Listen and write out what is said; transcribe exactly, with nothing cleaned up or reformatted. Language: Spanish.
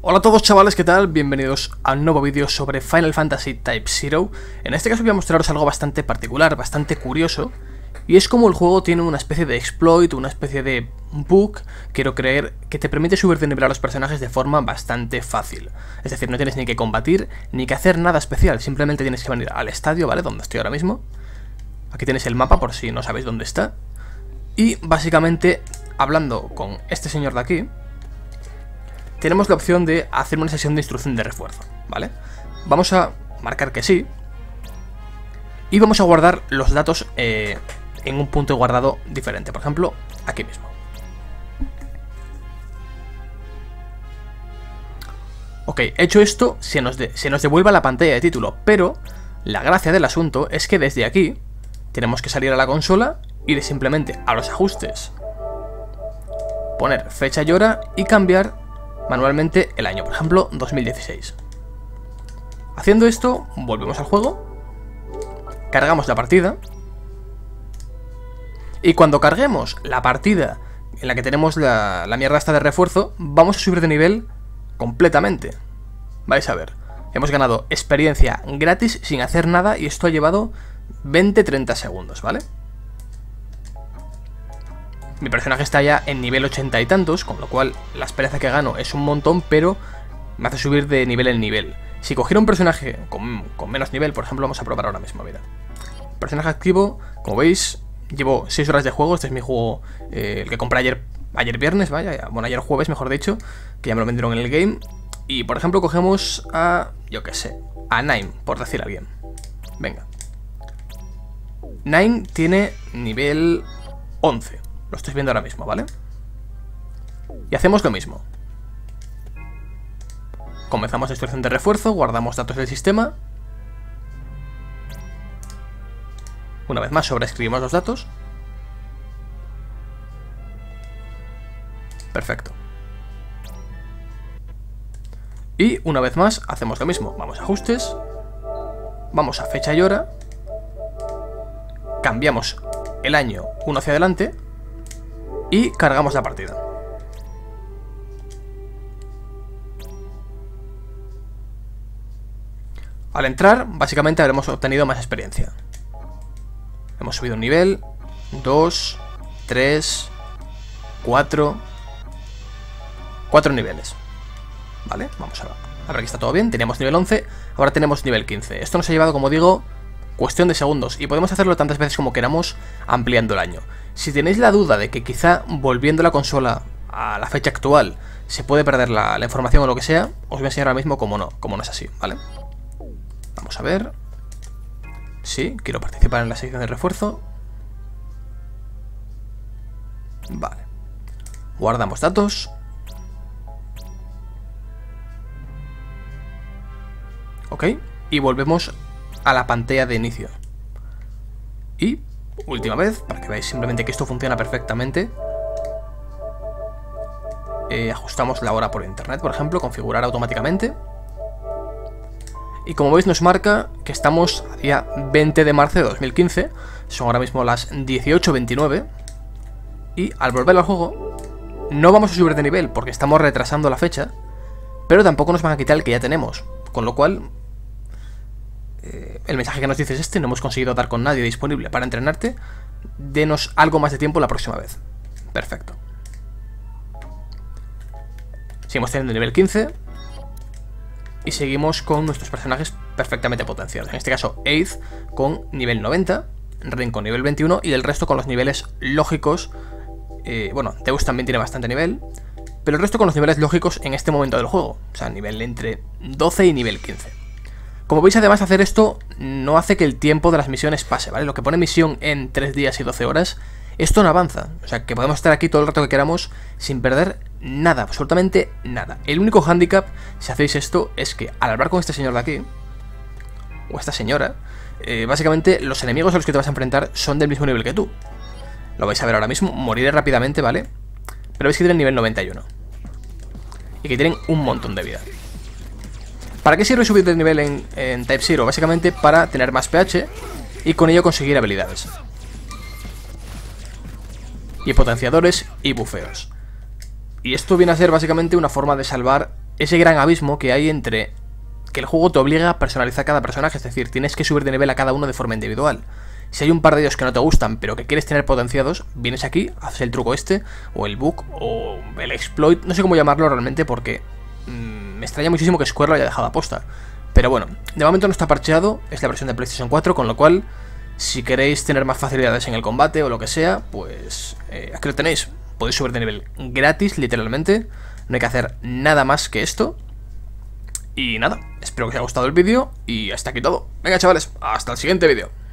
Hola a todos chavales, ¿qué tal? Bienvenidos a un nuevo vídeo sobre Final Fantasy Type cero. En este caso voy a mostraros algo bastante particular, bastante curioso, y es como el juego tiene una especie de exploit, una especie de bug, quiero creer, que te permite subir de nivel a los personajes de forma bastante fácil. Es decir, no tienes ni que combatir, ni que hacer nada especial, simplemente tienes que venir al estadio, ¿vale? Donde estoy ahora mismo. Aquí tenéis el mapa por si no sabéis dónde está. Y básicamente, hablando con este señor de aquí, tenemos la opción de hacer una sesión de instrucción de refuerzo, ¿vale? Vamos a marcar que sí. Y vamos a guardar los datos eh, en un punto guardado diferente. Por ejemplo, aquí mismo. Ok, hecho esto, se nos, de, se nos devuelve la pantalla de título. Pero la gracia del asunto es que desde aquí tenemos que salir a la consola, ir simplemente a los ajustes, poner fecha y hora y cambiar manualmente el año, por ejemplo, dos mil dieciséis. Haciendo esto, volvemos al juego, cargamos la partida, y cuando carguemos la partida en la que tenemos la, la mierda esta de refuerzo, vamos a subir de nivel completamente. Vais a ver, hemos ganado experiencia gratis sin hacer nada, y esto ha llevado veinte a treinta segundos, ¿vale? Mi personaje está ya en nivel ochenta y tantos, con lo cual la experiencia que gano es un montón, pero me hace subir de nivel en nivel. Si cogiera un personaje con, con menos nivel, por ejemplo, vamos a probar ahora mismo, mira. Personaje activo, como veis, llevo seis horas de juego, este es mi juego, eh, el que compré ayer, ayer viernes, vaya, bueno, ayer jueves, mejor dicho, que ya me lo vendieron en el game. Y, por ejemplo, cogemos a, yo qué sé, a Nine, por decir a alguien. Venga. Nine tiene nivel once. Lo estoy viendo ahora mismo, ¿vale? Y hacemos lo mismo. Comenzamos la instrucción de refuerzo, guardamos datos del sistema. Una vez más, sobreescribimos los datos. Perfecto. Y una vez más, hacemos lo mismo. Vamos a ajustes. Vamos a fecha y hora. Cambiamos el año uno hacia adelante. Y cargamos la partida. Al entrar, básicamente habremos obtenido más experiencia. Hemos subido un nivel, dos, tres, cuatro, cuatro niveles. Vale, vamos a ver. A ver, aquí está todo bien. Teníamos nivel once, ahora tenemos nivel quince. Esto nos ha llevado, como digo, cuestión de segundos, y podemos hacerlo tantas veces como queramos ampliando el año. Si tenéis la duda de que quizá volviendo la consola a la fecha actual se puede perder la, la información o lo que sea, os voy a enseñar ahora mismo cómo no, cómo no es así, ¿vale? Vamos a ver. Sí, quiero participar en la sección de refuerzo. Vale. Guardamos datos. Ok, y volvemos a la pantalla de inicio. Y última vez, para que veáis simplemente que esto funciona perfectamente. Eh, ajustamos la hora por internet, por ejemplo, configurar automáticamente. Y como veis nos marca que estamos a día veinte de marzo de dos mil quince. Son ahora mismo las dieciocho veintinueve. Y al volver al juego no vamos a subir de nivel porque estamos retrasando la fecha, pero tampoco nos van a quitar el que ya tenemos, con lo cual el mensaje que nos dice es este: no hemos conseguido dar con nadie disponible para entrenarte, denos algo más de tiempo la próxima vez. Perfecto. Seguimos teniendo nivel quince y seguimos con nuestros personajes perfectamente potenciados. En este caso Ace con nivel noventa, Ren con nivel veintiuno y el resto con los niveles lógicos. eh, Bueno, Deus también tiene bastante nivel, pero el resto con los niveles lógicos en este momento del juego, o sea, nivel entre doce y nivel quince. Como veis, además, hacer esto no hace que el tiempo de las misiones pase, ¿vale? Lo que pone misión en tres días y doce horas, esto no avanza. O sea, que podemos estar aquí todo el rato que queramos sin perder nada, absolutamente nada. El único hándicap, si hacéis esto, es que al hablar con este señor de aquí, o esta señora, eh, básicamente los enemigos a los que te vas a enfrentar son del mismo nivel que tú. Lo vais a ver ahora mismo, moriré rápidamente, ¿vale? Pero veis que tienen nivel noventa y uno. Y que tienen un montón de vida. ¿Para qué sirve subir de nivel en, en Type cero? Básicamente para tener más P H y con ello conseguir habilidades y potenciadores y bufeos. Y esto viene a ser básicamente una forma de salvar ese gran abismo que hay entre que el juego te obliga a personalizar cada personaje, es decir, tienes que subir de nivel a cada uno de forma individual. Si hay un par de ellos que no te gustan, pero que quieres tener potenciados, vienes aquí, haces el truco este, o el bug, o el exploit, no sé cómo llamarlo realmente porque mmm, me extraña muchísimo que Square lo haya dejado aposta. Pero bueno, de momento no está parcheado, es la versión de PlayStation cuatro, con lo cual, si queréis tener más facilidades en el combate o lo que sea, pues eh, aquí lo tenéis. Podéis subir de nivel gratis, literalmente, no hay que hacer nada más que esto. Y nada, espero que os haya gustado el vídeo y hasta aquí todo. Venga chavales, hasta el siguiente vídeo.